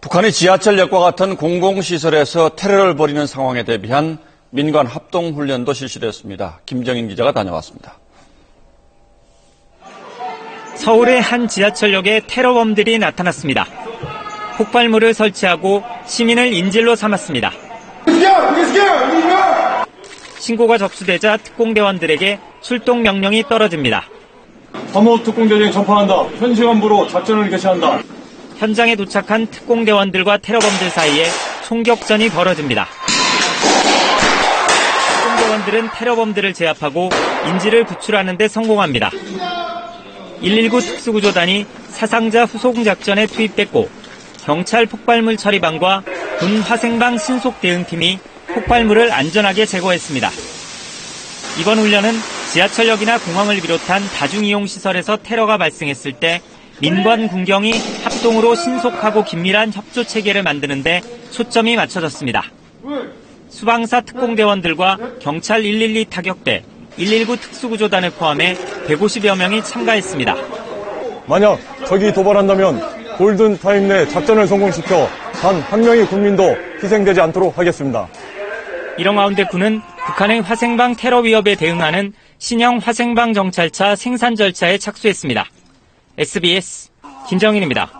북한이 지하철역과 같은 공공시설에서 테러를 벌이는 상황에 대비한 민관 합동훈련도 실시됐습니다. 김정인 기자가 다녀왔습니다. 서울의 한 지하철역에 테러범들이 나타났습니다. 폭발물을 설치하고 시민을 인질로 삼았습니다. 신고가 접수되자 특공대원들에게 출동 명령이 떨어집니다. 사모 특공대장 전파한다. 현시간부로 작전을 개시한다. 현장에 도착한 특공대원들과 테러범들 사이에 총격전이 벌어집니다. 특공대원들은 테러범들을 제압하고 인질을 구출하는 데 성공합니다. 119 특수구조단이 사상자 후송 작전에 투입됐고 경찰 폭발물 처리방과 군 화생방 신속 대응팀이 폭발물을 안전하게 제거했습니다. 이번 훈련은 지하철역이나 공항을 비롯한 다중이용 시설에서 테러가 발생했을 때 민관 군경이 합동으로 신속하고 긴밀한 협조 체계를 만드는 데 초점이 맞춰졌습니다. 수방사 특공대원들과 경찰 112 타격대, 119 특수구조단을 포함해 150여 명이 참가했습니다. 만약 적이 도발한다면 골든타임 내 작전을 성공시켜 단 한 명의 국민도 희생되지 않도록 하겠습니다. 이런 가운데 군은 북한의 화생방 테러 위협에 대응하는 신형 화생방 정찰차 생산 절차에 착수했습니다. SBS 김정인입니다.